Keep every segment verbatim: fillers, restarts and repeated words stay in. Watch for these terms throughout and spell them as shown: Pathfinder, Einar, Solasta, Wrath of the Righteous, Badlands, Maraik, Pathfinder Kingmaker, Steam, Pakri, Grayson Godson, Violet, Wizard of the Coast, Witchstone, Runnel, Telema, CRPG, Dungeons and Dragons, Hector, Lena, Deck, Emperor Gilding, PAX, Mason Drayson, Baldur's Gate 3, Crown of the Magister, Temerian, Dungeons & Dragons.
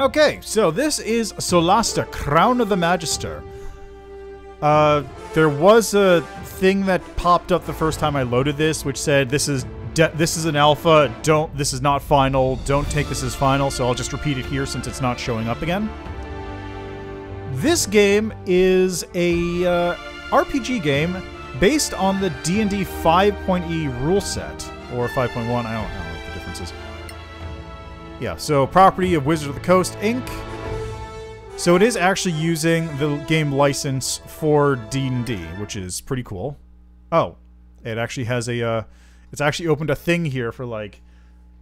Okay, so this is Solasta, Crown of the Magister. Uh, there was a thing that popped up the first time I loaded this, which said this is de this is an alpha. Don't this is not final. Don't take this as final. So I'll just repeat it here since it's not showing up again. This game is a uh, R P G game based on the D and D five point E rule set or five point one. I don't, I don't know what the difference is. Yeah, so property of Wizard of the Coast, Incorporated. So it is actually using the game license for D and D, which is pretty cool. Oh, it actually has a, uh, it's actually opened a thing here for like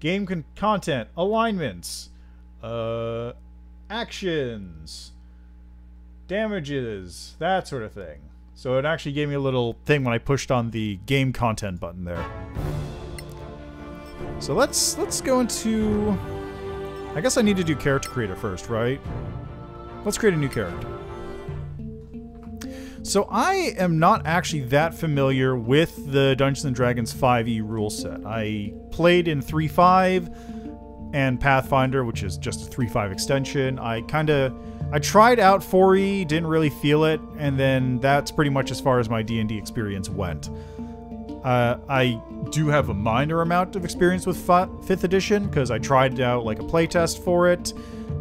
game con content, alignments, uh, actions, damages, that sort of thing. So it actually gave me a little thing when I pushed on the game content button there. So let's, let's go into, I guess I need to do character creator first, right? Let's create a new character. So I am not actually that familiar with the Dungeons and Dragons five E rule set. I played in three point five and Pathfinder, which is just a three point five extension. I kind of, I tried out four E, didn't really feel it, and then that's pretty much as far as my D and D experience went. Uh, I do have a minor amount of experience with fifth edition because I tried out like a playtest for it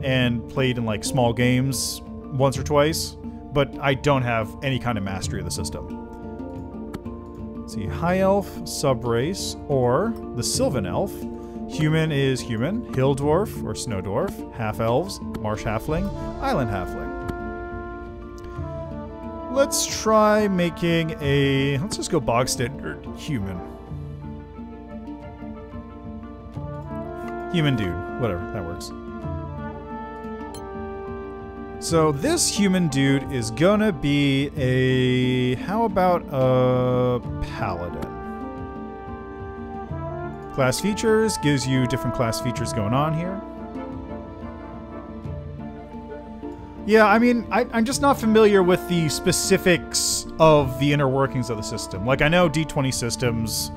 and played in like small games once or twice, but I don't have any kind of mastery of the system. Let's see, High Elf, Subrace, or the Sylvan Elf. Human is Human, Hill Dwarf or Snow Dwarf, Half Elves, Marsh Halfling, Island Halfling. Let's try making a, let's just go bog standard human. Human dude, whatever, that works. So this human dude is gonna be a, how about a paladin? Class features gives you different class features going on here. Yeah, I mean, I, I'm just not familiar with the specifics of the inner workings of the system. Like, I know D twenty systems,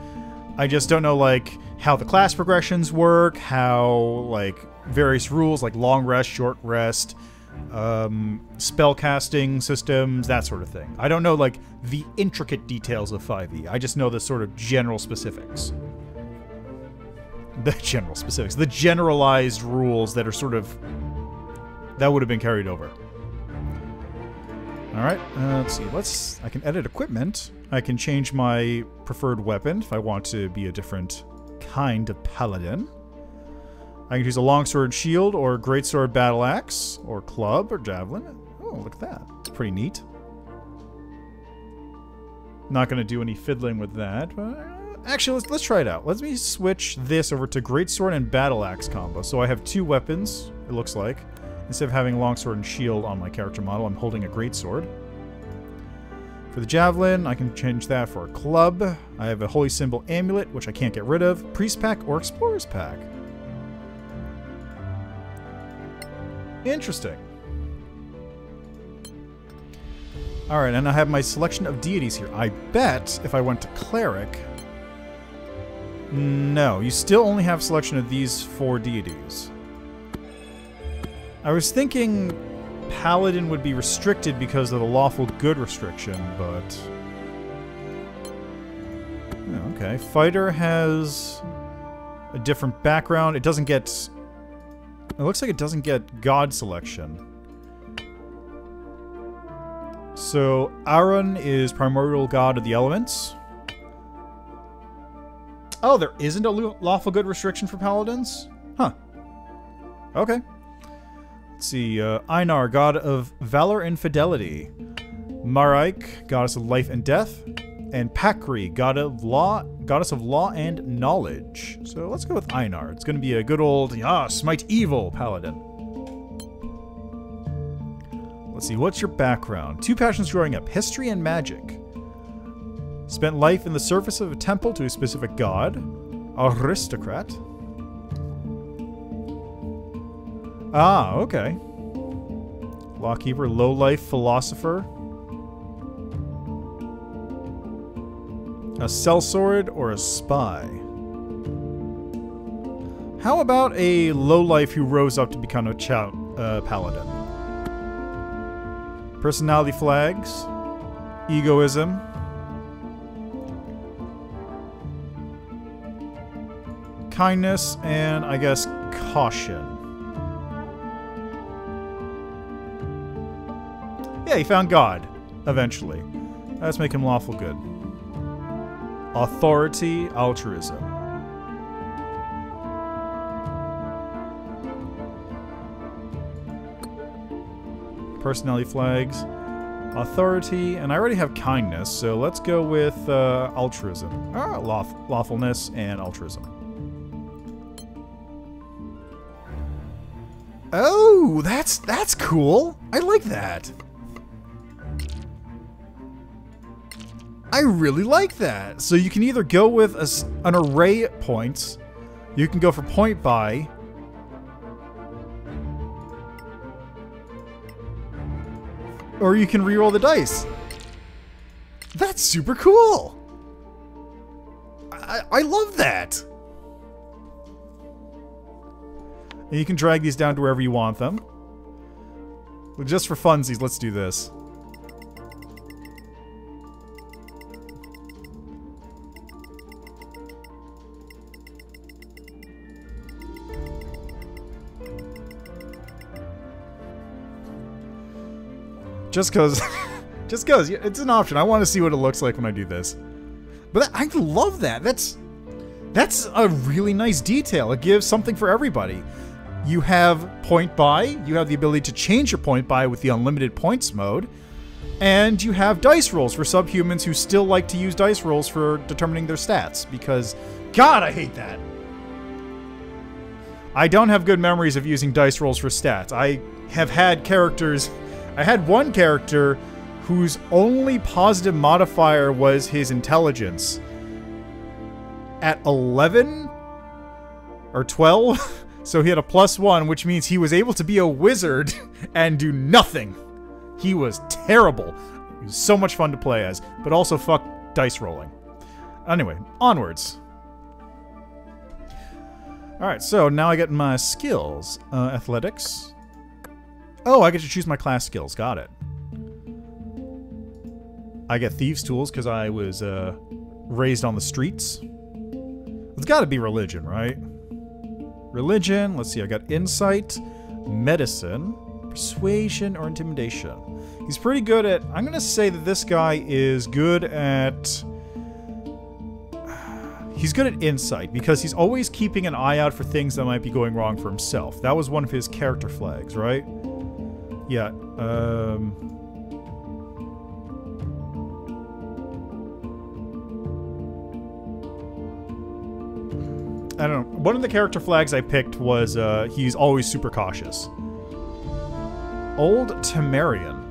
I just don't know, like, how the class progressions work, how, like, various rules, like long rest, short rest, um, spell casting systems, that sort of thing. I don't know, like, the intricate details of five E. I just know the sort of general specifics. The general specifics. The generalized rules that are sort of... that would have been carried over. All right, uh, let's see. Let's. I can edit equipment. I can change my preferred weapon if I want to be a different kind of paladin. I can choose a longsword shield or greatsword battle axe or club or javelin. Oh, look at that. It's pretty neat. Not going to do any fiddling with that. But actually, let's let's try it out. Let me switch this over to greatsword and battle axe combo. So I have two weapons. It looks like. Instead of having longsword and shield on my character model, I'm holding a greatsword. For the javelin, I can change that for a club. I have a holy symbol amulet, which I can't get rid of. Priest pack or explorer's pack. Interesting. All right, and I have my selection of deities here. I bet if I went to cleric... no, you still only have selection of these four deities. I was thinking paladin would be restricted because of the lawful good restriction, but... okay, fighter has a different background. It doesn't get... it looks like it doesn't get god selection. So Aaron is primordial god of the elements. Oh, there isn't a lawful good restriction for paladins? Huh. Okay. Let's see, uh, Einar, god of valor and fidelity. Maraik, goddess of life and death. And Pakri, god of law, goddess of law and knowledge. So let's go with Einar. It's going to be a good old, ah, smite evil paladin. Let's see, what's your background? Two passions growing up, history and magic. Spent life in the service of a temple to a specific god. Aristocrat. Ah, okay. Lawkeeper, lowlife, philosopher. A sellsword or a spy. How about a lowlife who rose up to become a, ch a uh, paladin. Personality flags, egoism. Kindness, and I guess caution. Yeah, he found God, eventually. Let's make him lawful good. Authority, altruism. Personality flags, authority, and I already have kindness, so let's go with uh, altruism. Ah, lawf- lawfulness and altruism. Oh, that's that's cool. I like that. I really like that. So you can either go with a, an array of points. You can go for point buy. Or you can reroll the dice. That's super cool. I, I love that. And you can drag these down to wherever you want them. But just for funsies, let's do this. Just cause, just cause, it's an option. I want to see what it looks like when I do this. But that, I love that. That's, that's a really nice detail. It gives something for everybody. You have point buy, you have the ability to change your point buy with the unlimited points mode, and you have dice rolls for subhumans who still like to use dice rolls for determining their stats, because, God, I hate that. I don't have good memories of using dice rolls for stats. I have had characters, I had one character whose only positive modifier was his intelligence. At eleven or twelve... So he had a plus one, which means he was able to be a wizard and do nothing. He was terrible. He was so much fun to play as, but also fuck dice rolling. Anyway, onwards. Alright, so now I get my skills. Uh, athletics. Oh, I get to choose my class skills. Got it. I get thieves' tools because I was uh, raised on the streets. It's got to be religion, right? Religion, let's see, I got insight, medicine, persuasion, or intimidation. He's pretty good at, I'm going to say that this guy is good at, he's good at insight because he's always keeping an eye out for things that might be going wrong for himself. That was one of his character flags, right? Yeah. Um... I don't know. One of the character flags I picked was uh, he's always super cautious. Old Temerian.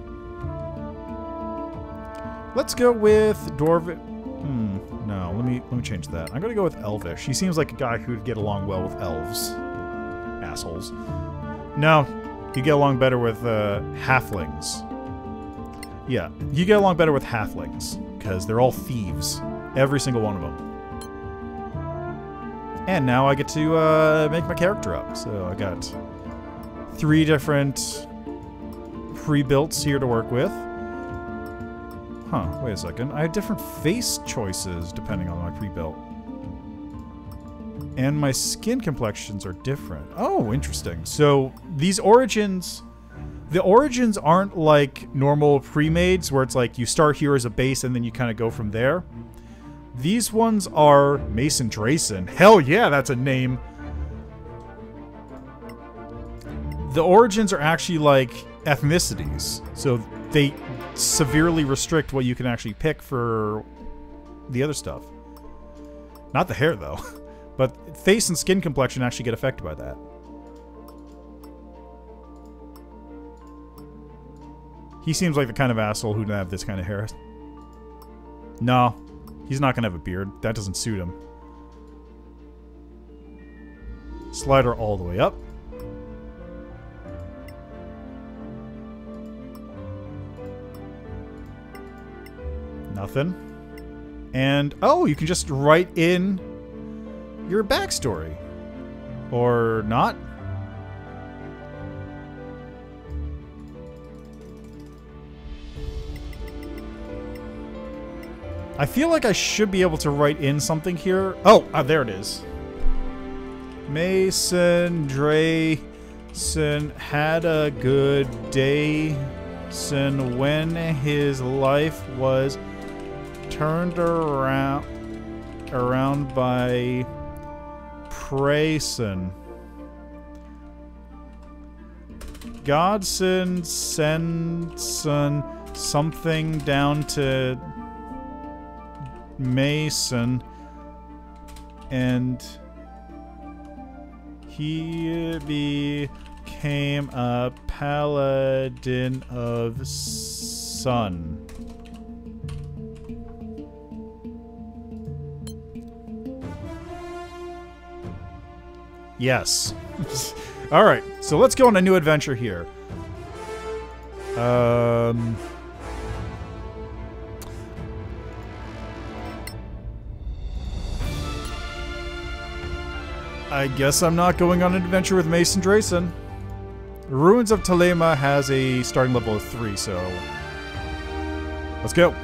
Let's go with Dwarven. Hmm. No, let me let me change that. I'm gonna go with Elvish. He seems like a guy who'd get along well with elves. Assholes. No, you get along better with uh, halflings. Yeah, you get along better with halflings because they're all thieves. Every single one of them. And now I get to uh, make my character up. So I got three different pre-builts here to work with. Huh, wait a second. I have different face choices depending on my pre-built. And my skin complexions are different. Oh, interesting. So these origins, the origins aren't like normal pre-mades where it's like you start here as a base and then you kind of go from there. These ones are Mason Drayson. Hell yeah, that's a name. The origins are actually like ethnicities. So they severely restrict what you can actually pick for the other stuff. Not the hair though. But face and skin complexion actually get affected by that. He seems like the kind of asshole who'd have this kind of hair. No. He's not going to have a beard. That doesn't suit him. Slider all the way up. Nothing. And, oh, you can just write in your backstory. Or not. I feel like I should be able to write in something here. Oh, ah, there it is. Mason Drayson had a good day when his life was turned around around by Grayson. Godson sent something down to Mason, and he became a paladin of sun. Yes. All right, so let's go on a new adventure here. Um, I guess I'm not going on an adventure with Mason Drayson. Ruins of Telema has a starting level of three, so let's go.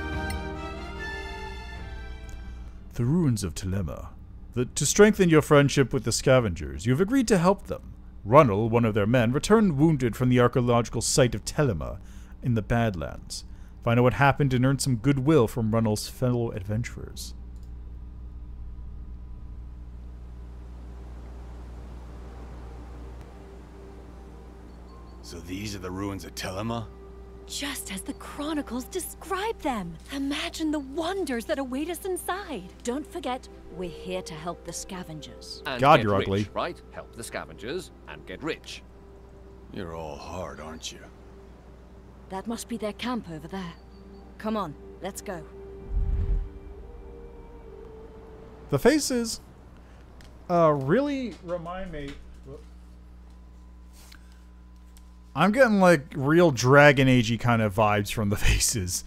The Ruins of Telema. The, to strengthen your friendship with the scavengers, you have agreed to help them. Runnel, one of their men, returned wounded from the archaeological site of Telema in the Badlands. Find out what happened and earn some goodwill from Runnel's fellow adventurers. So these are the ruins of Telema? Just as the chronicles describe them. Imagine the wonders that await us inside. Don't forget, we're here to help the scavengers. And God, you're ugly. Rich, right? Help the scavengers and get rich. You're all hard, aren't you? That must be their camp over there. Come on, let's go. The faces uh, really remind me. I'm getting like real Dragon Agey kind of vibes from the faces.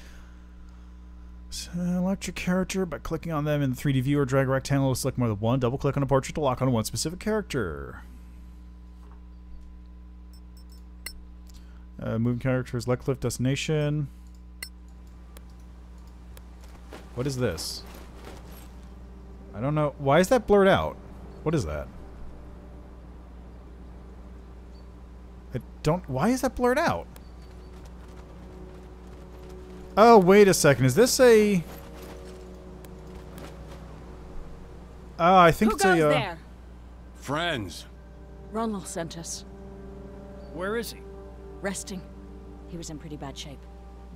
Select your character by clicking on them in the three D viewer. Drag a rectangle to select more than one. Double click on a portrait to lock on one specific character. Uh, moving characters, left click, destination. What is this? I don't know. Why is that blurred out? What is that? I don't... Why is that blurred out? Oh, wait a second. Is this a... Oh, I think Who it's goes a... Uh... There? Friends. Runnel sent us. Where is he? Resting. He was in pretty bad shape.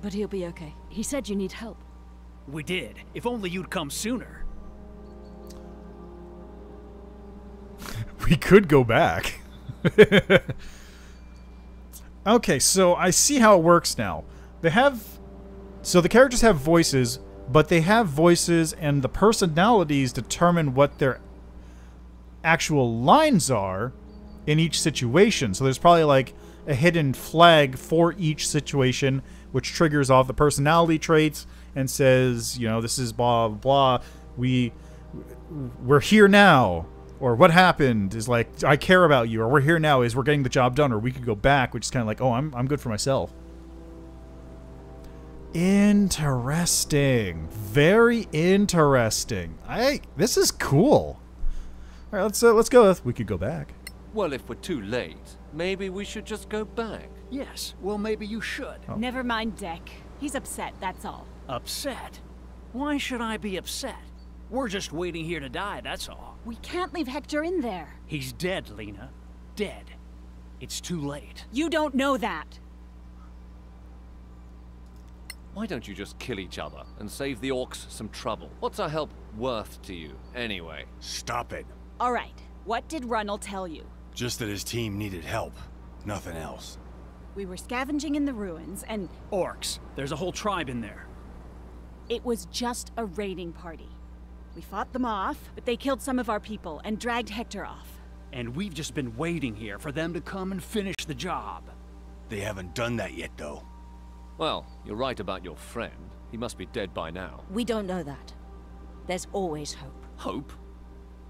But he'll be okay. He said you need help. We did. If only you'd come sooner. We could go back. Okay, so I see how it works now. They have... So the characters have voices, but they have voices and the personalities determine what their actual lines are in each situation. So there's probably like a hidden flag for each situation, which triggers off the personality traits and says, you know, this is blah, blah, blah. We, we're here now. Or what happened is like, I care about you. Or we're here now is we're getting the job done. Or we could go back, which is kind of like, oh, I'm, I'm good for myself. Interesting. Very interesting. I this is cool. All right, let's, uh, let's go. We could go back. Well, if we're too late, maybe we should just go back. Yes, well, maybe you should. Oh. Never mind Deck. He's upset, that's all. Upset? Why should I be upset? We're just waiting here to die, that's all. We can't leave Hector in there. He's dead, Lena. Dead. It's too late. You don't know that. Why don't you just kill each other and save the orcs some trouble? What's our help worth to you, anyway? Stop it. All right. What did Runnel tell you? Just that his team needed help. Nothing else. We were scavenging in the ruins and... Orcs. There's a whole tribe in there. It was just a raiding party. We fought them off, but they killed some of our people and dragged Hector off. And we've just been waiting here for them to come and finish the job. They haven't done that yet, though. Well, you're right about your friend. He must be dead by now. We don't know that. There's always hope. Hope?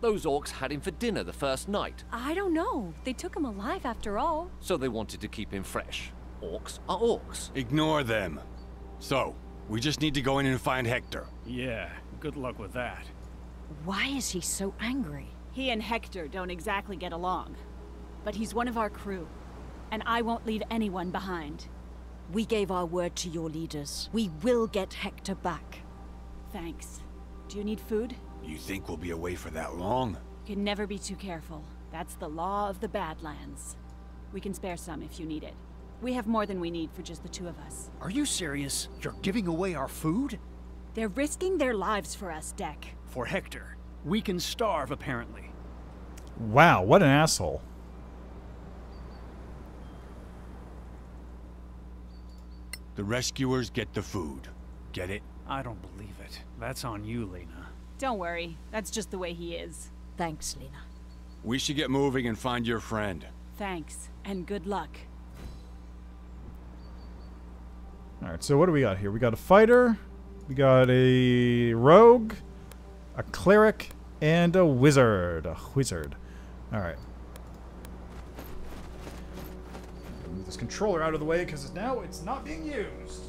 Those orcs had him for dinner the first night. I don't know. They took him alive after all. So they wanted to keep him fresh. Orcs are orcs. Ignore them. So, We just need to go in and find Hector. Yeah, good luck with that. Why is he so angry? He and Hector don't exactly get along. But he's one of our crew, and I won't leave anyone behind. We gave our word to your leaders. We will get Hector back. Thanks. Do you need food? You think we'll be away for that long? You can never be too careful. That's the law of the Badlands. We can spare some if you need it. We have more than we need for just the two of us. Are you serious? You're giving away our food? They're risking their lives for us, Deck. For Hector. We can starve, apparently. Wow, what an asshole. The rescuers get the food. Get it? I don't believe it. That's on you, Lena. Don't worry. That's just the way he is. Thanks, Lena. We should get moving and find your friend. Thanks, and good luck. Alright, so what do we got here? We got a fighter, we got a rogue, a cleric, and a wizard. A wizard. Alright. Move this controller out of the way because now it's not being used.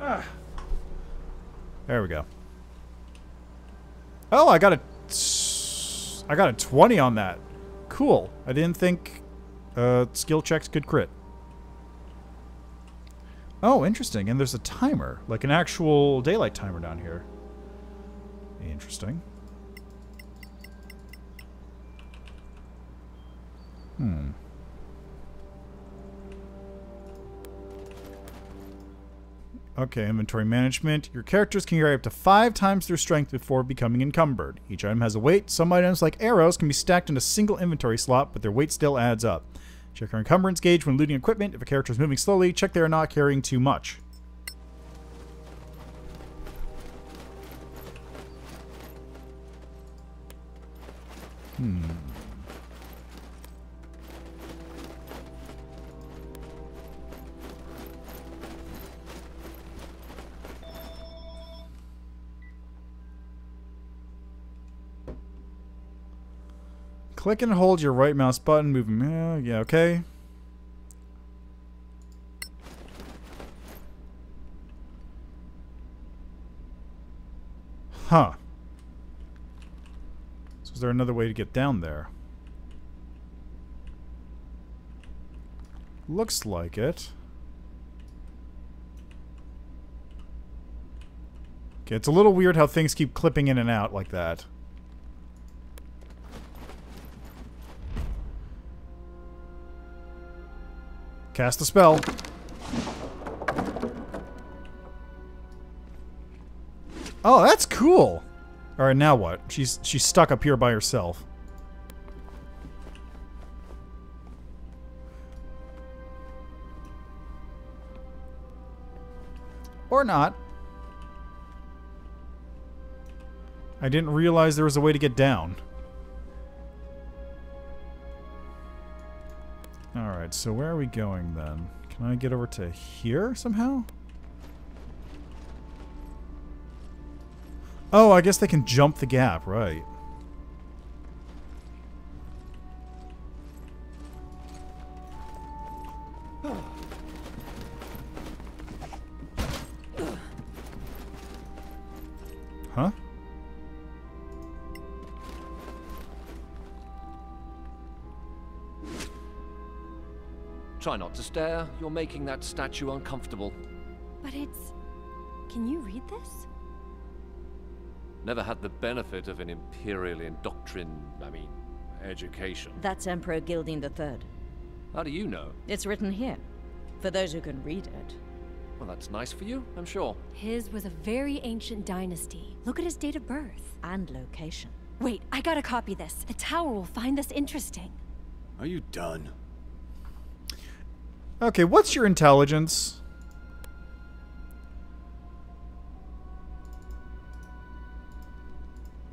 Ah. There we go. Oh, I got a I got a twenty on that. Cool. I didn't think uh, skill checks could crit. Oh, interesting. And there's a timer, like an actual daylight timer down here. Interesting. Hmm. Okay, inventory management. Your characters can carry up to five times their strength before becoming encumbered. Each item has a weight. Some items, like arrows, can be stacked in a single inventory slot, but their weight still adds up. Check your encumbrance gauge when looting equipment. If a character is moving slowly, check they are not carrying too much. Hmm. Click and hold your right mouse button, moving. Yeah, yeah, okay. Huh. So is there another way to get down there? Looks like it. Okay, it's a little weird how things keep clipping in and out like that. Cast a spell. Oh, that's cool. All right, now what? She's she's stuck up here by herself. Or not. I didn't realize there was a way to get down. Alright, so where are we going then? Can I get over to here somehow? Oh, I guess they can jump the gap, right. Huh? Try not to stare. You're making that statue uncomfortable. But it's... Can you read this? Never had the benefit of an imperial indoctrined, I mean, education. That's Emperor Gilding the Third. How do you know? It's written here. For those who can read it. Well, that's nice for you, I'm sure. His was a very ancient dynasty. Look at his date of birth. And location. Wait, I gotta copy this. The tower will find this interesting. Are you done? Okay, what's your intelligence?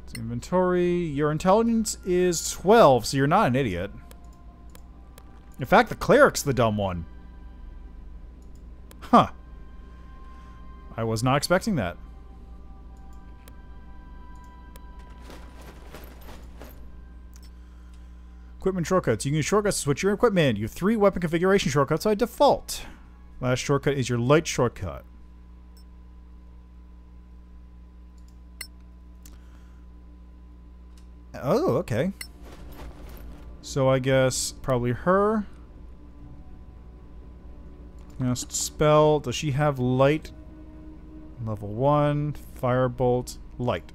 It's inventory. Your intelligence is twelve, so you're not an idiot. In fact, the cleric's the dumb one. Huh. I was not expecting that. Equipment shortcuts. You can use shortcuts to switch your equipment. You have three weapon configuration shortcuts by default. Last shortcut is your light shortcut. Oh, okay. So I guess probably her. Cast spell. Does she have light? Level one. Firebolt. Light.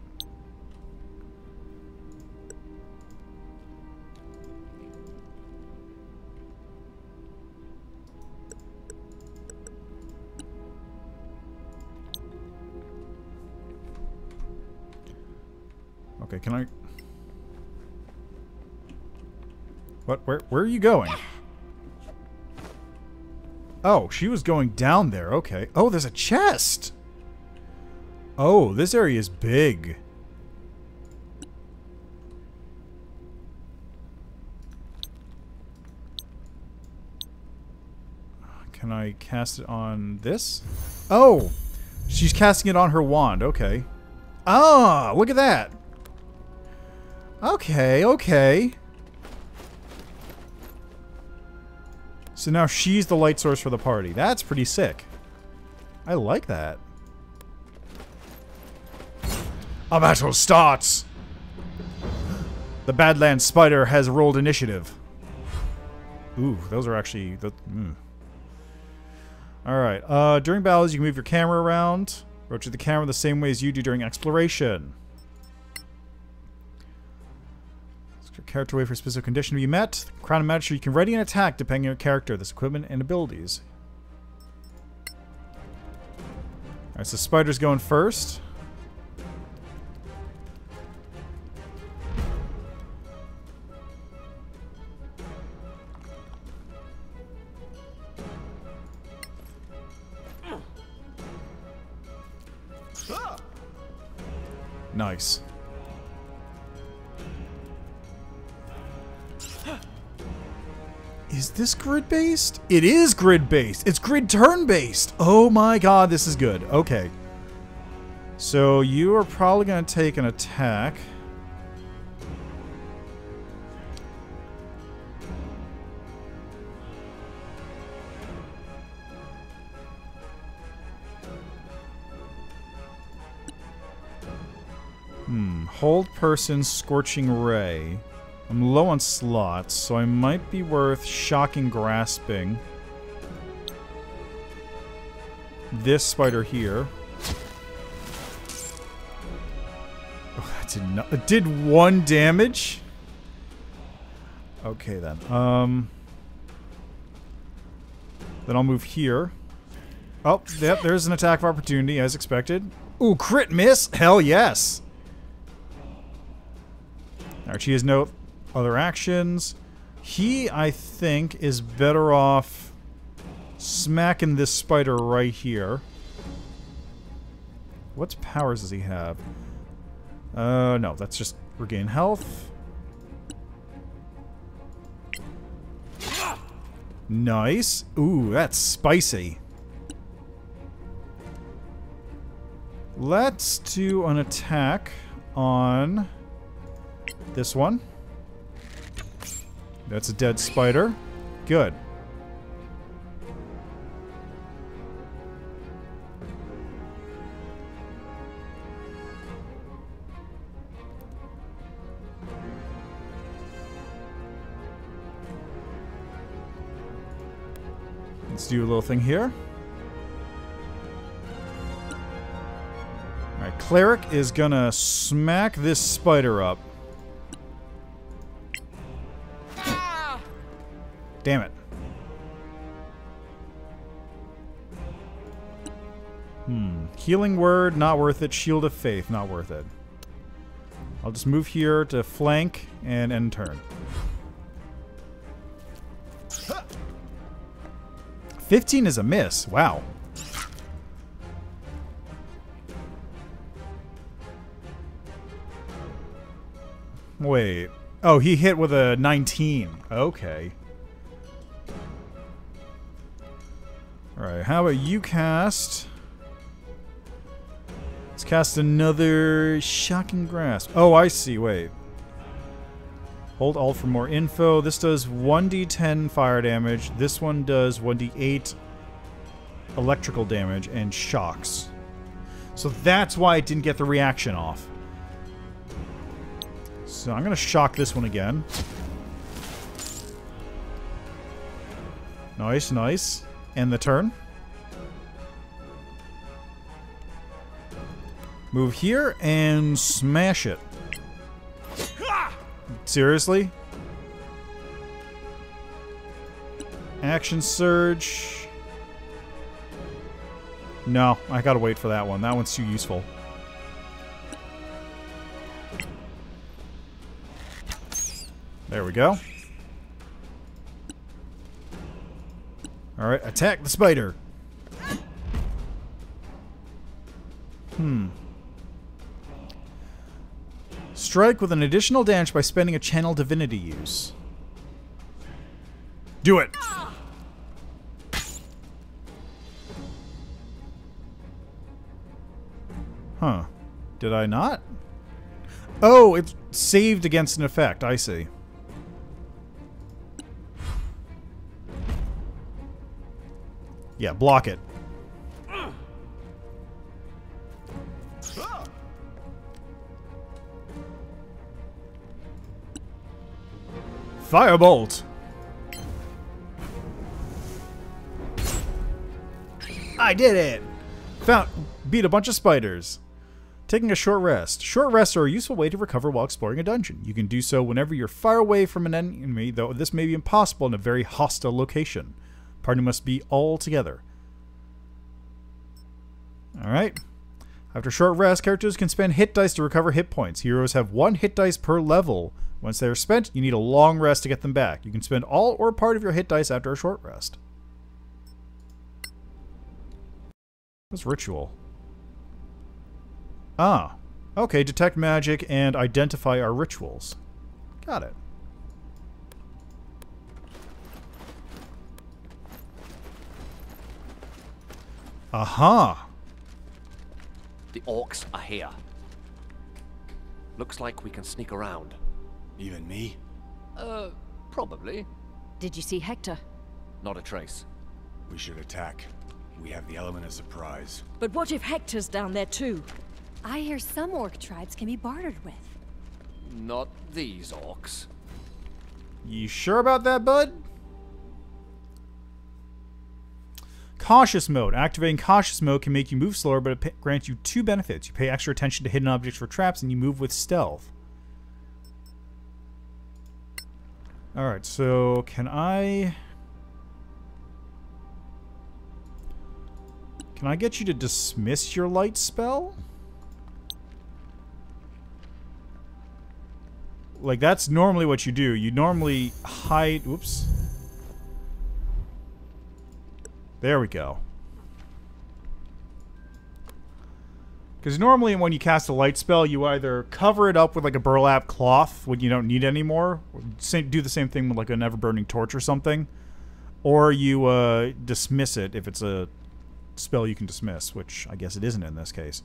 Okay, can I... What? Where, where are you going? Oh, she was going down there. Okay. Oh, there's a chest! Oh, this area is big. Can I cast it on this? Oh! She's casting it on her wand. Okay. Ah! Look at that! Okay, okay. So now she's the light source for the party. That's pretty sick. I like that. A battle starts! The Badlands Spider has rolled initiative. Ooh, those are actually... The, mm. Alright, uh, during battles you can move your camera around. Rotate the camera the same way as you do during exploration. Character wait for a specific condition to be met. The Crown of Magister, you can ready an attack depending on your character, this equipment, and abilities. Alright, so Spider's going first. Nice. Is this grid-based? It is grid-based! It's grid turn-based! Oh my god, this is good. Okay. So, you are probably going to take an attack. Hmm. Hold person, Scorching Ray. I'm low on slots, so I might be worth shocking grasping this spider here. Oh, that did not. It did one damage? Okay, then. Um, then I'll move here. Oh, yep, there's an attack of opportunity, as expected. Ooh, crit miss? Hell yes! Alright, she has no... other actions. He, I think, is better off smacking this spider right here. What powers does he have? Uh, no, that's just regain health. Nice. Ooh, that's spicy. Let's do an attack on this one. That's a dead spider. Good. Let's do a little thing here. Alright, Cleric is gonna smack this spider up. Damn it. Hmm. Healing word, not worth it. Shield of faith, not worth it. I'll just move here to flank and end turn. fifteen is a miss. Wow. Wait. Oh, he hit with a nineteen. Okay. Alright, how about you cast? Let's cast another Shocking Grasp. Oh, I see. Wait. Hold Alt for more info. This does one d ten fire damage. This one does one d eight electrical damage and shocks. So that's why it didn't get the reaction off. So I'm going to shock this one again. Nice, nice. End the turn. Move here and smash it. Seriously? Action surge. No, I gotta wait for that one. That one's too useful. There we go. Alright, attack the spider! Hmm. Strike with an additional damage by spending a channel divinity use. Do it! Huh. Did I not? Oh, it's saved against an effect. I see. Yeah, block it. Firebolt! I did it! Found, beat a bunch of spiders. Taking a short rest. Short rests are a useful way to recover while exploring a dungeon. You can do so whenever you're far away from an enemy, though this may be impossible in a very hostile location. Party must be all together. Alright. After short rest, characters can spend hit dice to recover hit points. Heroes have one hit dice per level. Once they are spent, you need a long rest to get them back. You can spend all or part of your hit dice after a short rest. What's ritual? Ah. Okay, detect magic and identify our rituals. Got it. Aha! The orcs are here. Looks like we can sneak around. Even me? Uh, probably. Did you see Hector? Not a trace. We should attack. We have the element of surprise. But what if Hector's down there too? I hear some orc tribes can be bartered with. Not these orcs. You sure about that, bud? Cautious mode. Activating cautious mode can make you move slower, but it grants you two benefits. You pay extra attention to hidden objects for traps, and you move with stealth. Alright, so can I... Can I get you to dismiss your light spell? Like, that's normally what you do. You normally hide... Oops. There we go. Because normally when you cast a light spell, you either cover it up with like a burlap cloth when you don't need it anymore. Or do the same thing with like an ever-burning torch or something. Or you uh, dismiss it if it's a spell you can dismiss, which I guess it isn't in this case.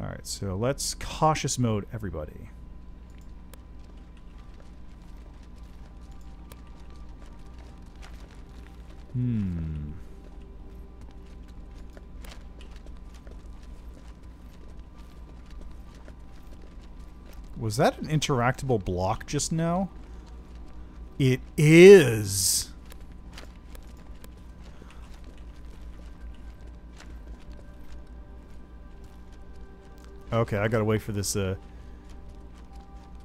Alright, so let's cautious mode everybody. Hmm. Was that an interactable block just now? It is. Okay, I gotta wait for this. Uh,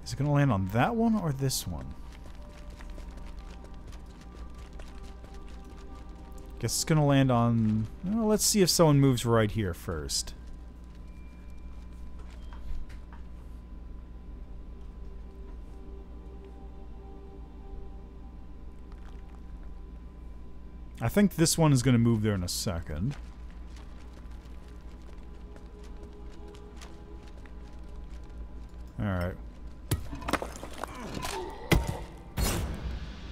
is it gonna land on that one or this one? Guess it's gonna land on... Well, let's see if someone moves right here first. I think this one is gonna move there in a second. Alright.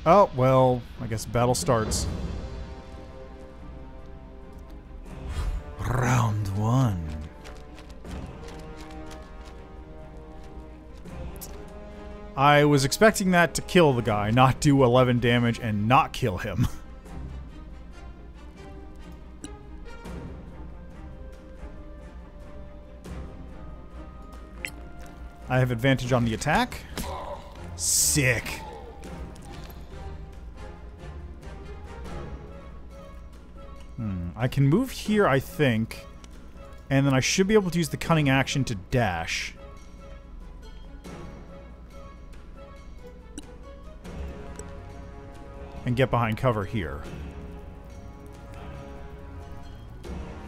Oh, well, I guess battle starts. Round one. I was expecting that to kill the guy, not do eleven damage and not kill him. I have advantage on the attack. Sick. Hmm. I can move here, I think. And then I should be able to use the cunning action to dash. And get behind cover here.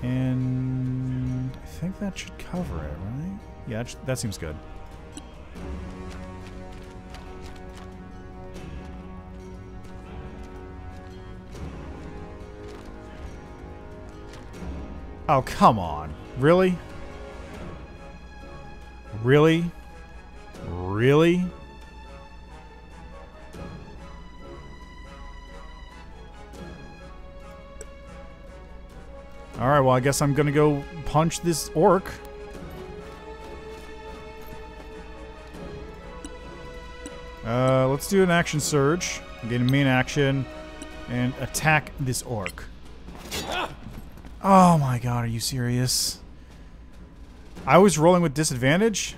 And I think that should cover it, right? Yeah, that, that seems good. Oh, come on. Really? Really? Really? Alright, well, I guess I'm gonna go punch this orc. Uh, let's do an action surge. Get a main action. And attack this orc. Oh my god, are you serious? I was rolling with disadvantage?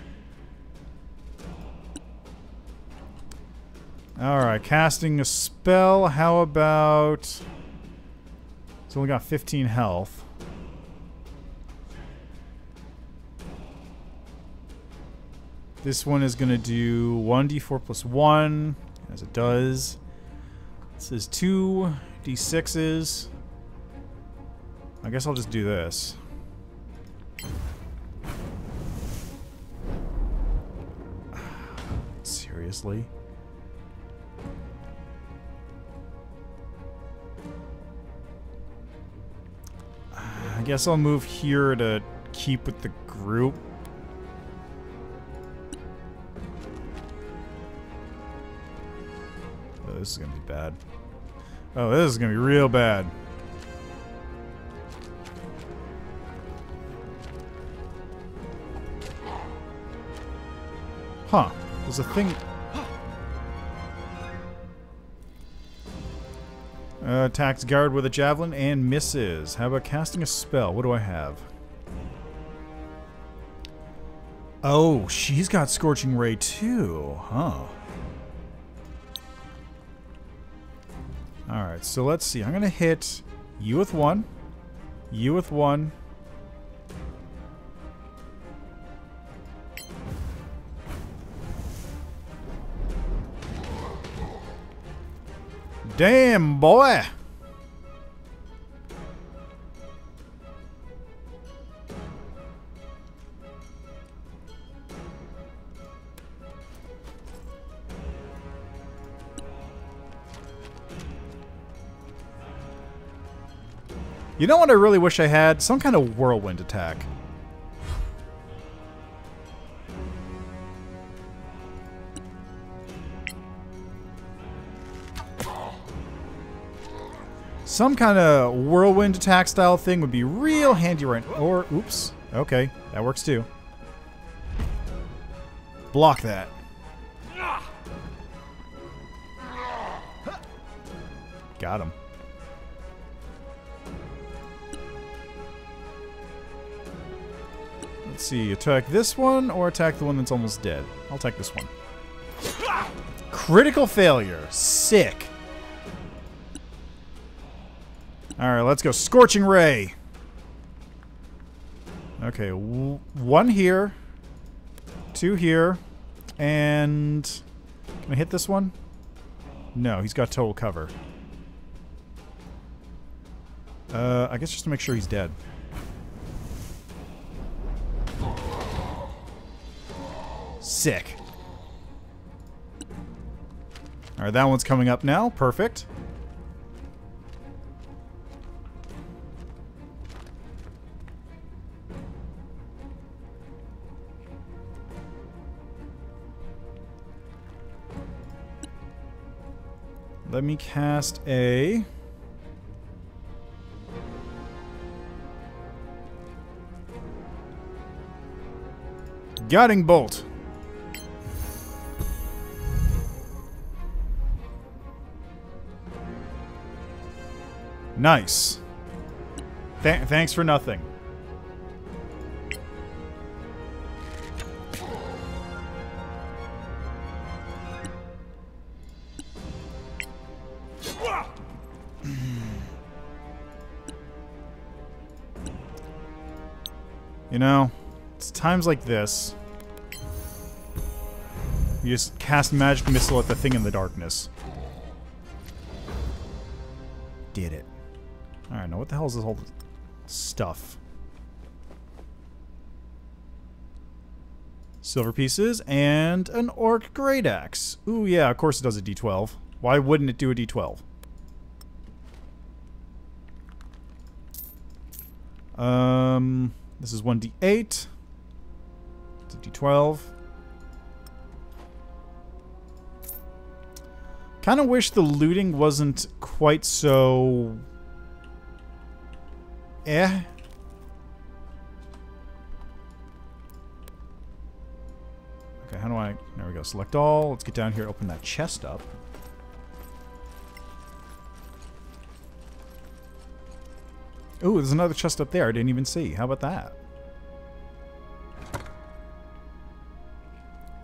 Alright, casting a spell. How about... It's only got fifteen health. This one is going to do one d four plus one, as it does. This is two d sixes. I guess I'll just do this. Seriously? I guess I'll move here to keep with the group. Oh, this is gonna be bad. Oh, this is gonna be real bad. Huh. There's a thing... Uh, attacks guard with a javelin and misses. How about casting a spell? What do I have? Oh, she's got Scorching Ray too, huh? Alright, so let's see. I'm gonna hit you with one. You with one. Damn, boy! You know what I really wish I had? Some kind of whirlwind attack. Some kind of whirlwind attack style thing would be real handy right now. Or, oops. Okay, that works too. Block that. Got him. Let's see, attack this one or attack the one that's almost dead. I'll attack this one. Critical failure. Sick. Alright, let's go. Scorching Ray! Okay, w one here. Two here. And... Can I hit this one? No, he's got total cover. Uh, I guess just to make sure he's dead. Sick. Alright, that one's coming up now. Perfect. Let me cast a... Guiding Bolt. Nice. Th- thanks for nothing. You know, it's times like this. You just cast magic missile at the thing in the darkness. Did it. Alright, now what the hell is this whole stuff? Silver pieces and an orc great axe. Ooh, yeah, of course it does a d twelve. Why wouldn't it do a d twelve? Um, this is one d eight. It's a d twelve. Kind of wish the looting wasn't quite so... eh. Okay, how do I... there we go. Select all. Let's get down here and open that chest up. Ooh, there's another chest up there I didn't even see. How about that?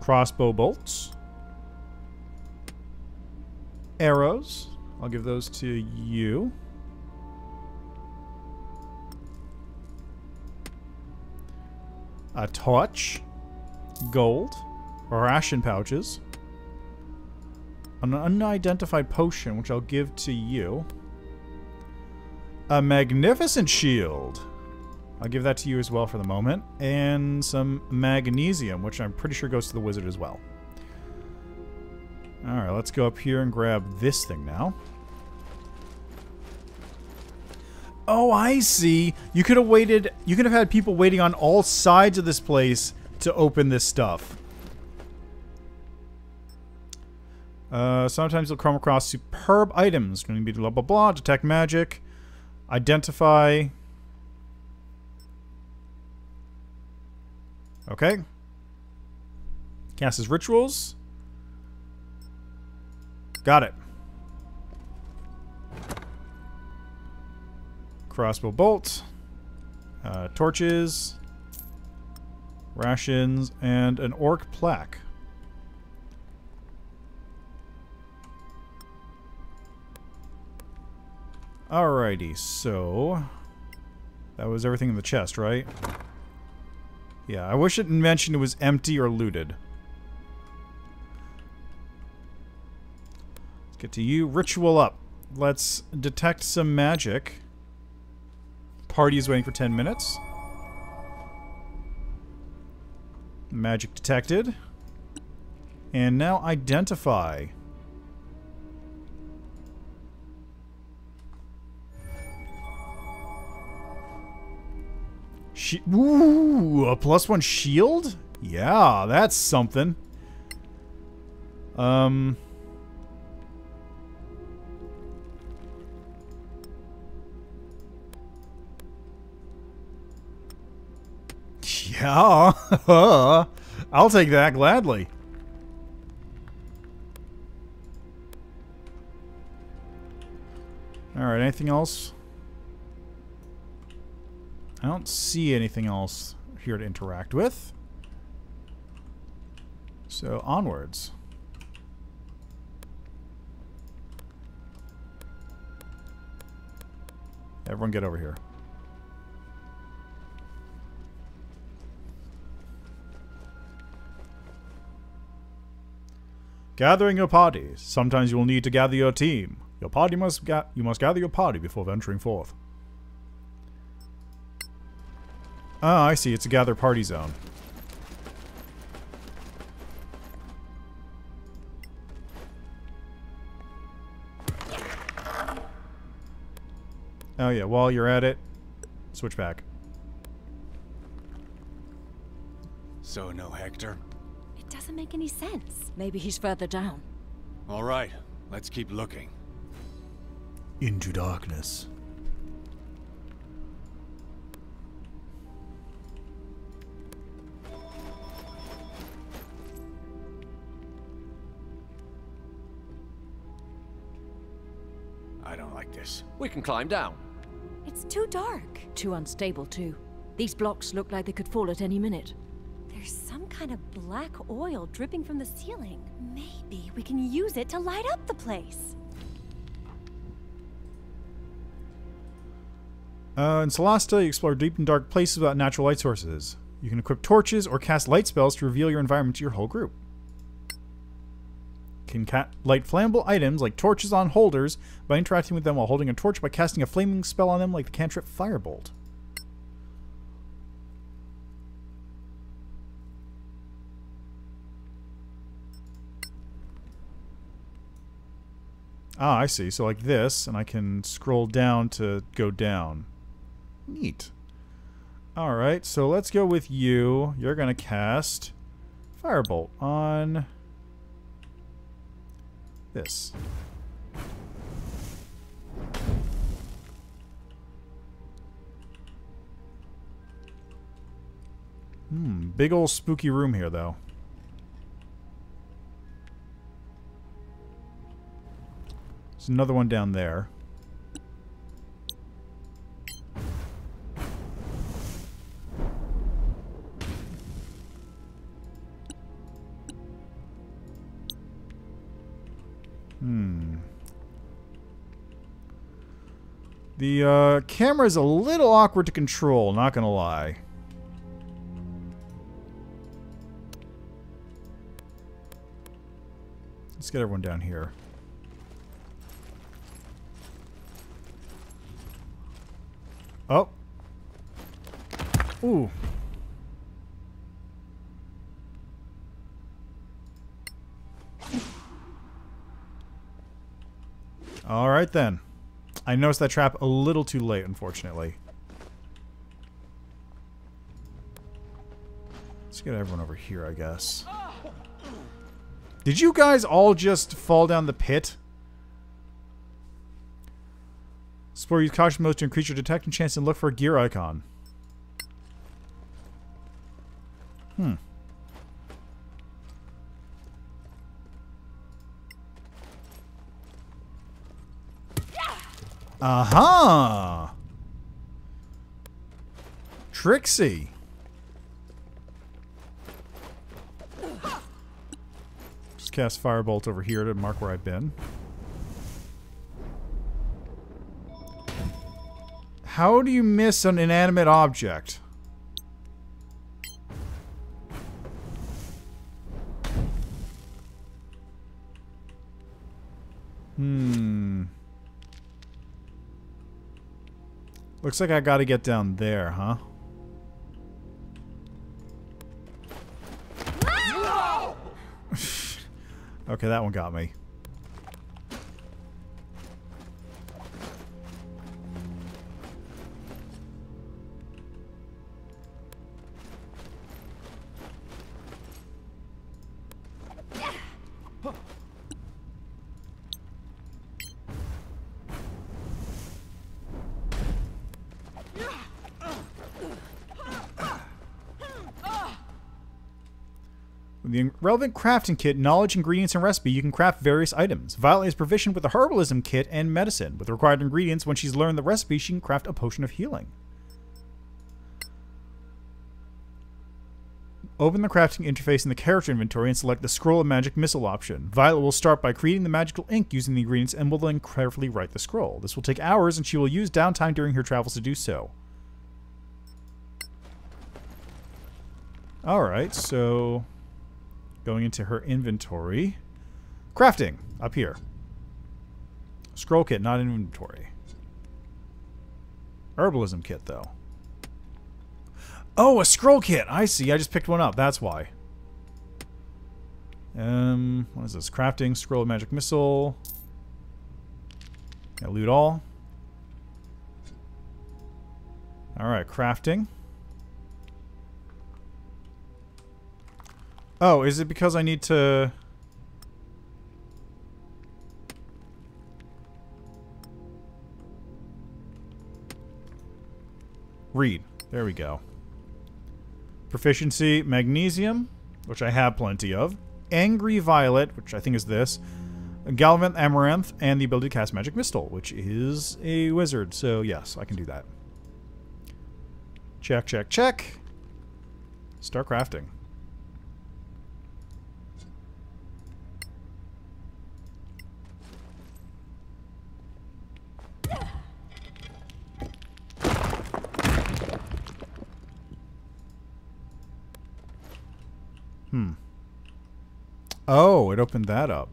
Crossbow bolts. Arrows. I'll give those to you. A torch. Gold. Ration pouches. An unidentified potion, which I'll give to you. A magnificent shield. I'll give that to you as well for the moment. And some magnesium, which I'm pretty sure goes to the wizard as well. Alright, let's go up here and grab this thing now. Oh, I see. You could have waited. You could have had people waiting on all sides of this place to open this stuff. Uh, sometimes you'll come across superb items. Going to be blah blah blah. Detect magic. Identify. Okay. Cast his rituals. Got it. Crossbow bolt. Uh, torches. Rations. And an orc plaque. Alrighty, so that was everything in the chest, right? Yeah, I wish it mentioned it was empty or looted. Let's get to you. Ritual up. Let's detect some magic. Party is waiting for ten minutes. Magic detected. And now identify. She Ooh, a plus one shield? Yeah, that's something. Um, yeah, I'll take that gladly. All right, anything else? I don't see anything else here to interact with. So, onwards. Everyone get over here. Gathering your party. Sometimes you will need to gather your team. Your party must ga- you must gather your party before venturing forth. Oh, I see. It's a gather party zone. Oh yeah, while you're at it, switch back. So no Hector? It doesn't make any sense. Maybe he's further down. Alright, let's keep looking. Into darkness. We can climb down. It's too dark. Too unstable, too. These blocks look like they could fall at any minute. There's some kind of black oil dripping from the ceiling. Maybe we can use it to light up the place. Uh, in Solasta, you explore deep and dark places without natural light sources. You can equip torches or cast light spells to reveal your environment to your whole group. Can cat light flammable items like torches on holders by interacting with them while holding a torch by casting a flaming spell on them like the cantrip Firebolt. Ah, I see. So like this, and I can scroll down to go down. Neat. Alright, so let's go with you. You're going to cast Firebolt on this. Hmm, big old spooky room here, though. There's another one down there. Hmm. The uh, camera is a little awkward to control, not gonna lie. Let's get everyone down here. Oh. Ooh. Alright then. I noticed that trap a little too late, unfortunately. Let's get everyone over here, I guess. Did you guys all just fall down the pit? Explore, use caution modes to increase your detection chance and look for a gear icon. Hmm. Aha! Uh-huh. Trixie. Just cast Firebolt over here to mark where I've been. How do you miss an inanimate object? Hmm. Looks like I gotta get down there, huh? No! Okay, that one got me. The relevant crafting kit, knowledge, ingredients, and recipe, you can craft various items. Violet is proficient with the herbalism kit and medicine. With the required ingredients, when she's learned the recipe, she can craft a potion of healing. Open the crafting interface in the character inventory and select the scroll of magic missile option. Violet will start by creating the magical ink using the ingredients and will then carefully write the scroll. This will take hours and she will use downtime during her travels to do so. Alright, so... going into her inventory. Crafting, up here. Scroll kit, not inventory. Herbalism kit, though. Oh, a scroll kit! I see, I just picked one up, that's why. Um, what is this? Crafting, scroll of magic missile. Yeah, loot all. Alright, crafting. Oh, is it because I need to... read. There we go. Proficiency, magnesium, which I have plenty of. Angry Violet, which I think is this. Galvant Amaranth, and the ability to cast Magic Missile, which is a wizard. So, yes, I can do that. Check, check, check. Start crafting. Hmm. Oh, it opened that up.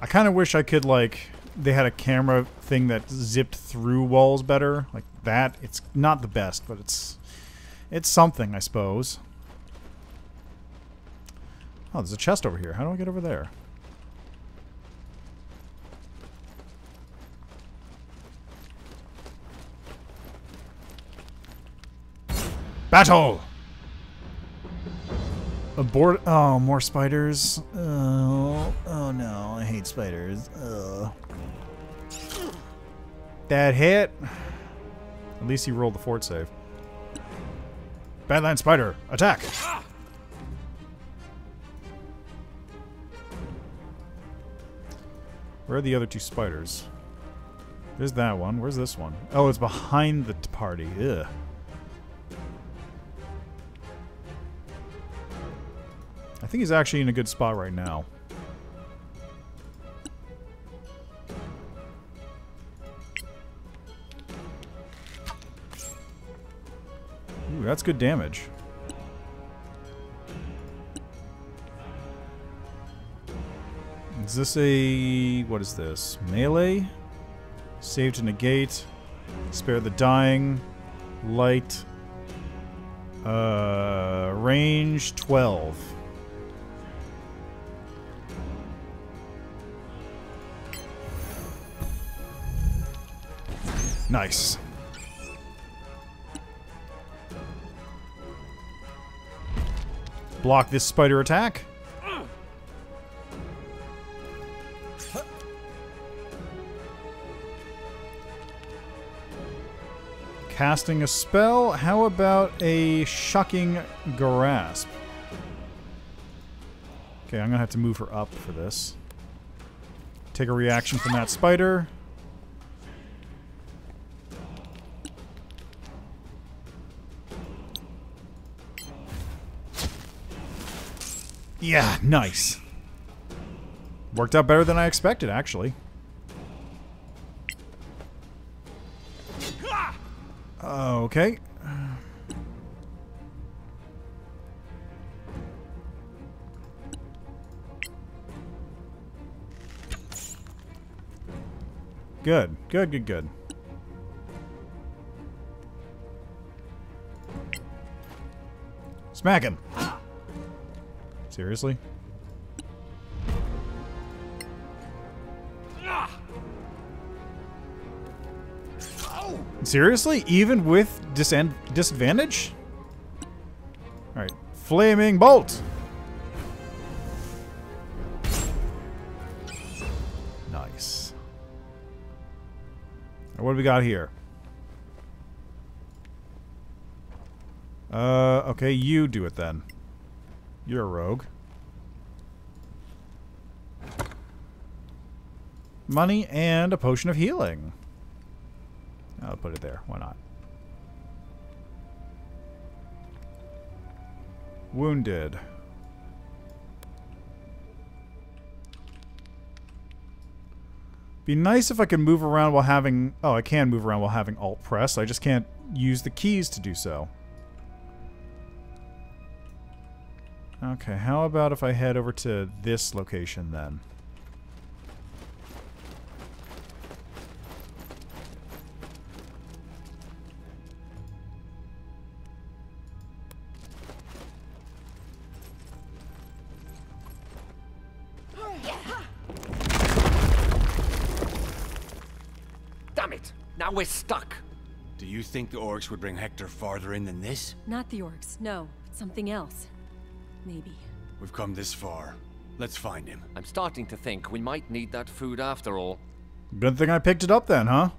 I kind of wish I could, like, they had a camera thing that zipped through walls better. Like that. It's not the best, but it's it's something, I suppose. Oh, there's a chest over here. How do I get over there? Battle! Abort. Oh, more spiders. Oh, oh no, I hate spiders. Ugh. That hit. At least he rolled the fort save. Badlands spider, attack! Where are the other two spiders? There's that one. Where's this one? Oh, it's behind the party. Ugh. I think he's actually in a good spot right now. Ooh, that's good damage. Is this a... what is this? Melee? Save to negate. Spare the dying. Light. Uh, range twelve. Nice. Block this spider attack. Casting a spell. How about a shocking grasp? Okay, I'm gonna have to move her up for this. Take a reaction from that spider. Yeah, nice. Worked out better than I expected, actually. Okay. Good, good, good, good. Smack him. Seriously? Seriously? Even with dis disadvantage? Alright. Flaming bolt! Nice. Right, what do we got here? Uh, okay, you do it then. You're a rogue. Money and a potion of healing. I'll put it there. Why not? Wounded. Be nice if I can move around while having... Oh, I can move around while having alt press. I just can't use the keys to do so. Okay, how about if I head over to this location then? Damn it! Now we're stuck! Do you think the orcs would bring Hector farther in than this? Not the orcs, no. Something else. Maybe. We've come this far. Let's find him. I'm starting to think we might need that food after all. Good thing I picked it up then, huh?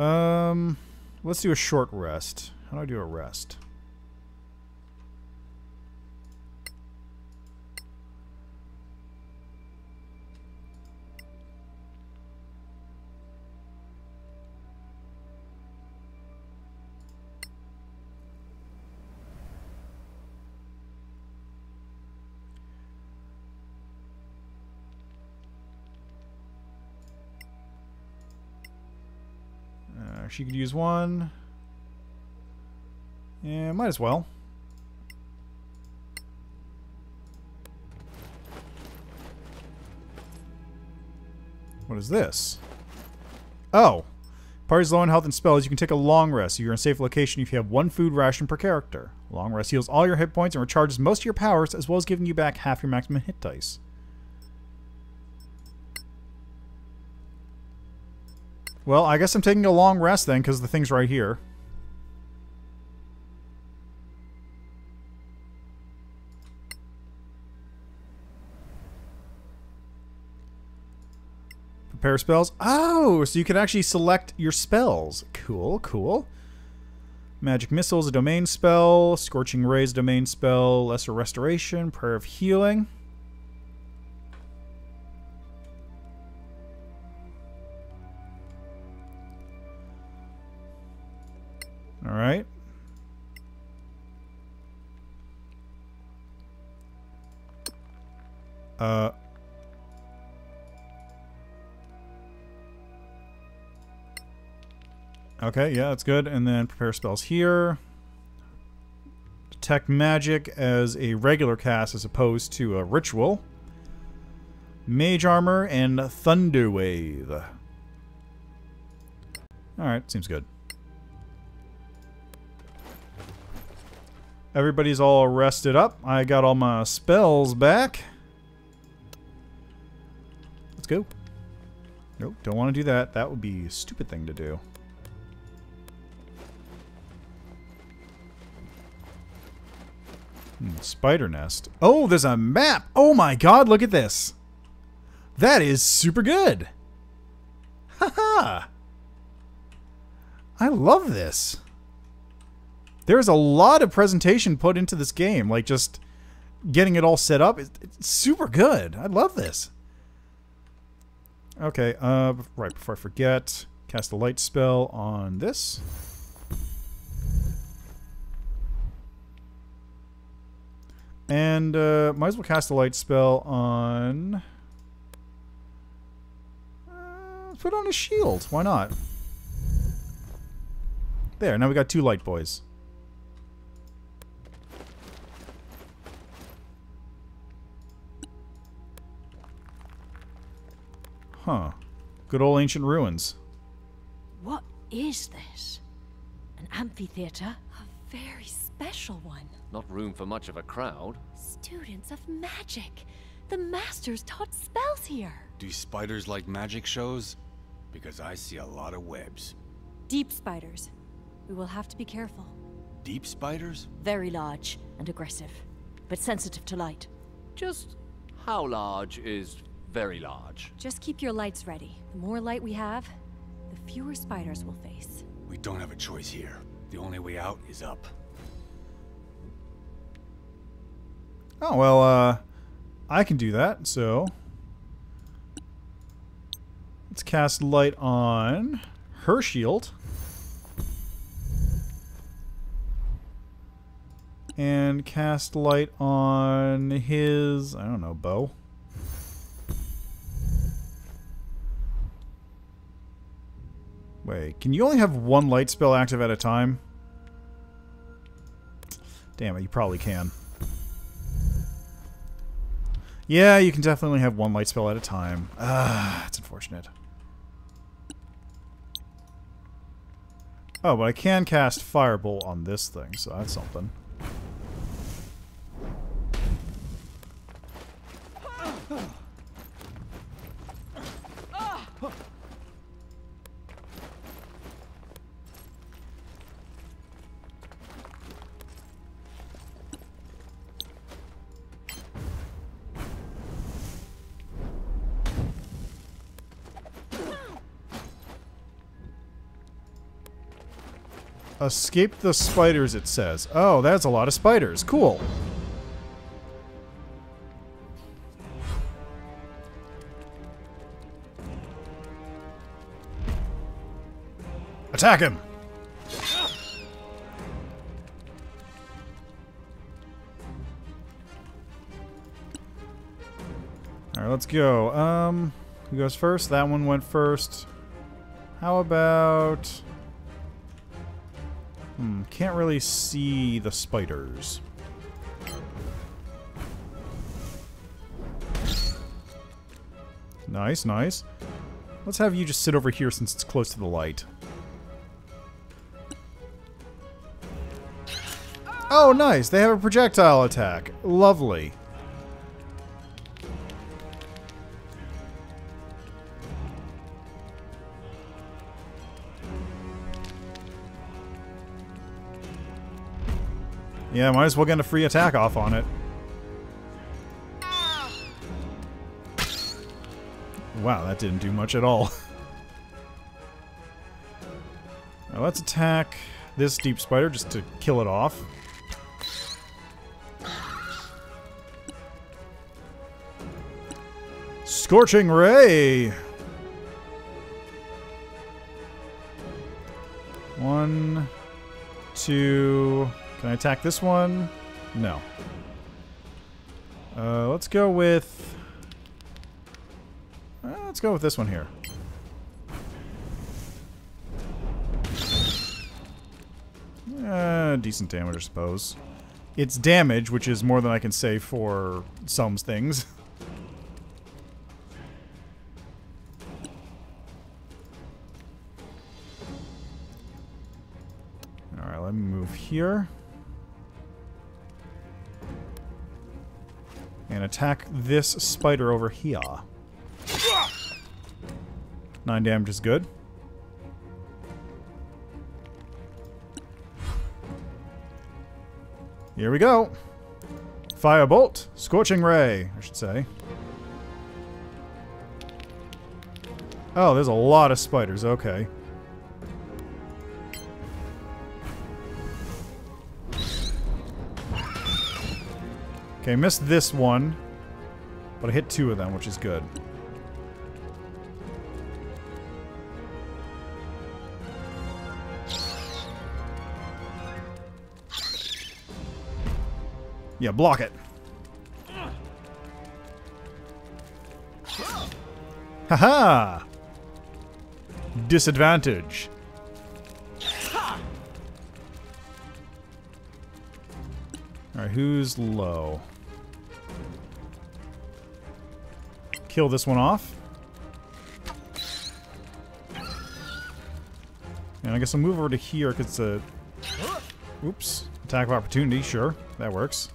Um, let's do a short rest. How do I do a rest? She could use one. Yeah, might as well. What is this? Oh. Party's low on health and spells. You can take a long rest. You're in a safe location if you have one food ration per character. Long rest heals all your hit points and recharges most of your powers, as well as giving you back half your maximum hit dice. Well, I guess I'm taking a long rest then, because the thing's right here. Prepare spells. Oh, so you can actually select your spells. Cool, cool. Magic Missile's a domain spell. Scorching Ray's domain spell. Lesser Restoration. Prayer of Healing. All right. Uh. Okay, yeah, that's good. And then prepare spells here. Detect magic as a regular cast as opposed to a ritual. Mage armor and Thunderwave. All right, seems good. Everybody's all rested up. I got all my spells back. Let's go. Nope, don't want to do that. That would be a stupid thing to do. Hmm, spider nest. Oh, there's a map. Oh my god, look at this. That is super good. Haha. I love this. There's a lot of presentation put into this game, like just getting it all set up. It's, it's super good. I love this. Okay, uh, right before I forget, cast a light spell on this. And uh, might as well cast a light spell on... Uh, put on a shield. Why not? There, now we got two light boys. Huh. Good old ancient ruins. What is this? An amphitheater? A very special one. Not room for much of a crowd. Students of magic. The masters taught spells here. Do spiders like magic shows? Because I see a lot of webs. Deep spiders. We will have to be careful. Deep spiders? Very large and aggressive, but sensitive to light. Just how large is... very large. Just keep your lights ready. The more light we have, the fewer spiders we'll face. We don't have a choice here. The only way out is up. Oh, well, uh, I can do that, so... let's cast light on her shield. And cast light on his, I don't know, bow. Wait, can you only have one light spell active at a time? Damn it, you probably can. Yeah, you can definitely only have one light spell at a time. Ah, that's unfortunate. Oh, but I can cast Firebolt on this thing, so that's something. Escape the spiders, it says. Oh, that's a lot of spiders. Cool. Attack him! Alright, let's go. Um, who goes first? That one went first. How about... Hmm, can't really see the spiders. Nice, nice. Let's have you just sit over here since it's close to the light. Oh, nice! They have a projectile attack. Lovely. Yeah, might as well get a free attack off on it. Wow, that didn't do much at all. Now let's attack this deep spider just to kill it off. Scorching Ray! One, two... Can I attack this one? No. Uh, let's go with... Uh, let's go with this one here. Uh, decent damage, I suppose. It's damage, which is more than I can say for some things. Alright, let me move here. And attack this spider over here. Nine damage is good. Here we go. Firebolt. Scorching Ray, I should say. Oh, there's a lot of spiders. Okay. Okay, missed this one, but I hit two of them, which is good. Yeah, block it. Haha! Disadvantage. Alright, who's low? Kill this one off. And I guess I'll move over to here because it's a... Oops. Attack of opportunity, sure. That works.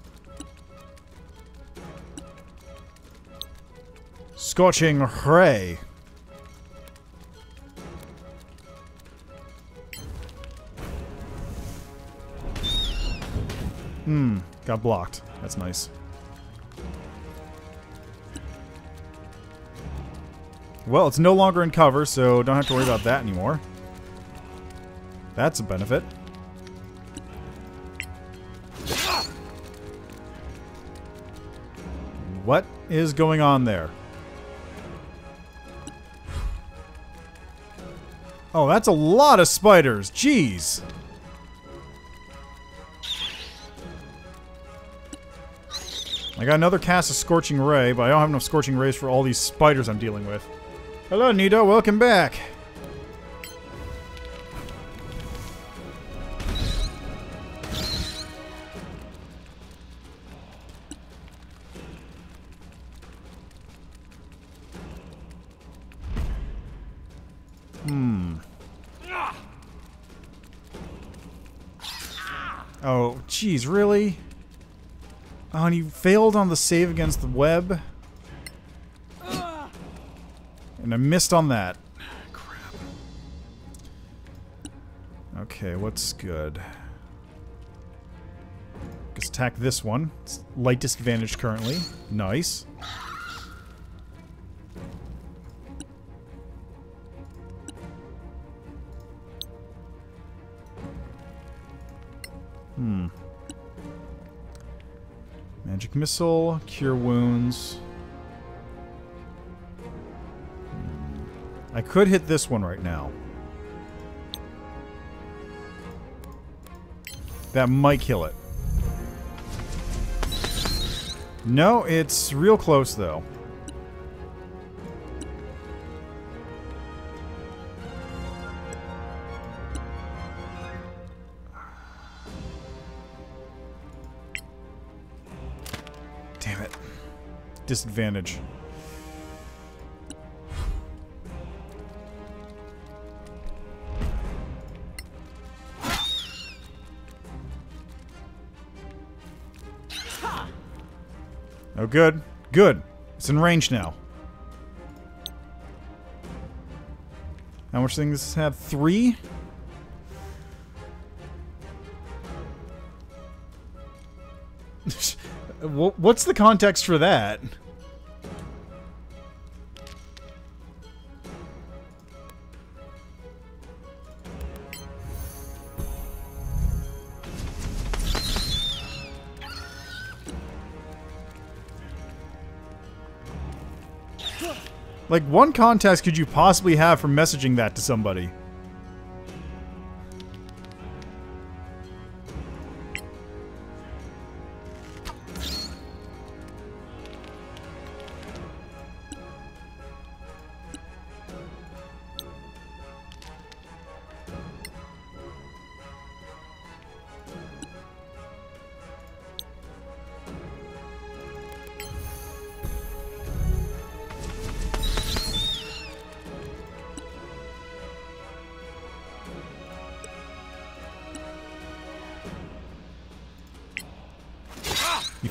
Scorching Ray. Hmm. Got blocked. That's nice. Well, it's no longer in cover, so don't have to worry about that anymore. That's a benefit. What is going on there? Oh, that's a lot of spiders. Jeez. I got another cast of Scorching Ray, but I don't have enough Scorching Rays for all these spiders I'm dealing with. Hello, Nito. Welcome back. Hmm. Oh, geez, really? Oh, and he failed on the save against the web. And I missed on that. Crap. Okay, what's good? Let's attack this one. It's light disadvantage currently. Nice. Hmm. Magic missile, cure wounds. I could hit this one right now. That might kill it. No, it's real close though. disadvantage. Oh, good. Good. It's in range now. How much things does this have? Three? What's the context for that? Like, one context could you possibly have for messaging that to somebody?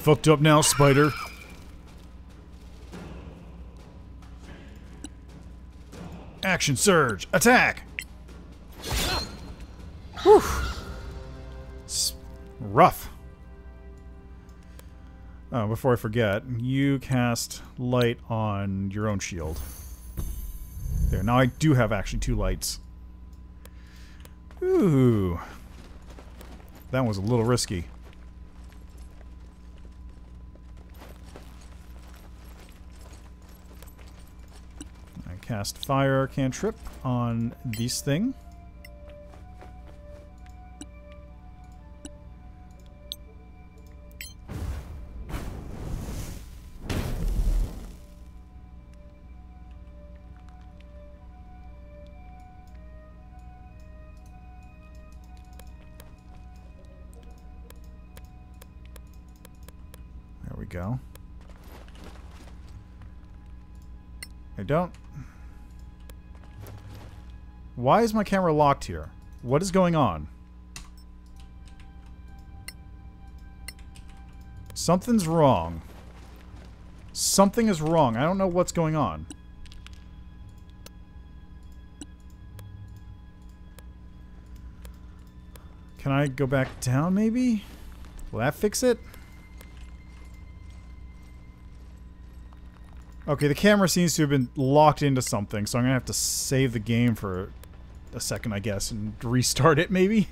Fucked up now, spider. Action surge. Attack. Whew. It's rough. Oh, before I forget, you cast light on your own shield. There, now I do have actually two lights. Ooh. That was a little risky. Cast fire cantrip on this thing. There we go. I don't. Why is my camera locked here? What is going on? Something's wrong. Something is wrong. I don't know what's going on. Can I go back down maybe? Will that fix it? Okay, the camera seems to have been locked into something, so I'm gonna have to save the game for a second, I guess, and restart it maybe.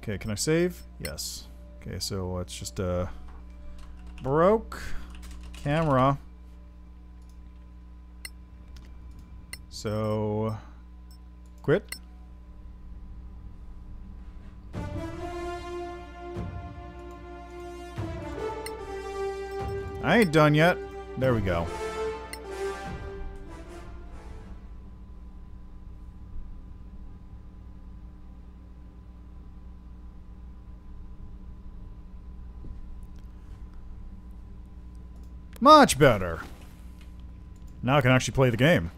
Okay, can I save? Yes. Okay, so it's just a broke camera. So quit. I ain't done yet. There we go. Much better. Now I can actually play the game.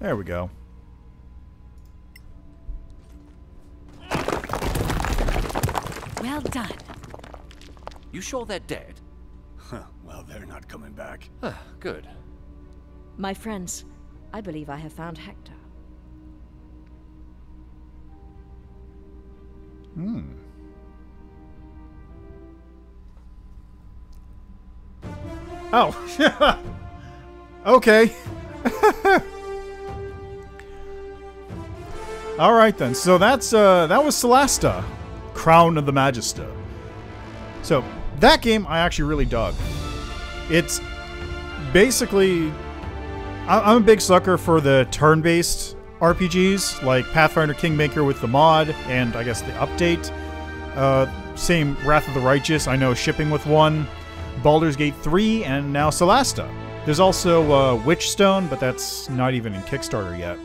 There we go. Well done. You sure they're dead? Huh, well, they're not coming back. Ah, good. My friends, I believe I have found Hector. Hmm. Oh. Okay. All right then. So that's uh, that was Solasta, Crown of the Magister. So that game I actually really dug. It's basically, I'm a big sucker for the turn-based R P Gs like Pathfinder Kingmaker with the mod and I guess the update. Uh, same Wrath of the Righteous. I know shipping with one. Baldur's Gate three and now Solasta. There's also uh, Witchstone, but that's not even in Kickstarter yet.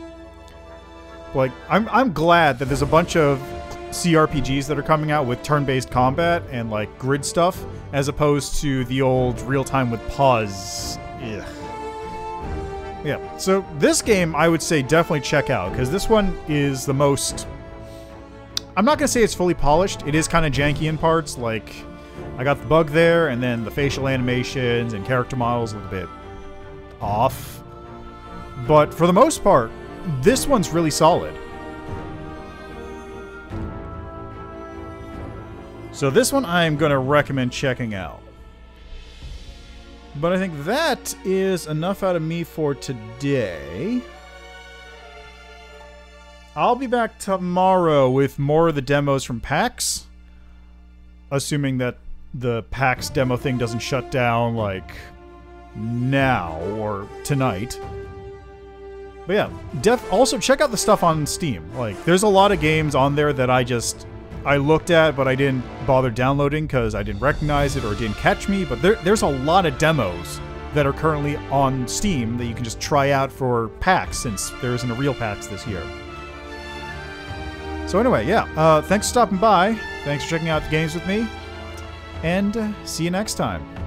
Like, I'm, I'm glad that there's a bunch of C R P Gs that are coming out with turn-based combat and, like, grid stuff, as opposed to the old real-time with pause. Ugh. Yeah, so this game I would say definitely check out, because this one is the most... I'm not going to say it's fully polished. It is kind of janky in parts, like... I got the bug there, and then the facial animations and character models a little bit off. But for the most part, this one's really solid. So this one I'm going to recommend checking out. But I think that is enough out of me for today. I'll be back tomorrow with more of the demos from PAX. Assuming that the PAX demo thing doesn't shut down, like, now or tonight. But yeah, def- also check out the stuff on Steam. Like, there's a lot of games on there that I just, I looked at, but I didn't bother downloading because I didn't recognize it or it didn't catch me. But there, there's a lot of demos that are currently on Steam that you can just try out for PAX, since there isn't a real PAX this year. So anyway, yeah, uh, thanks for stopping by. Thanks for checking out the games with me. And uh, see you next time.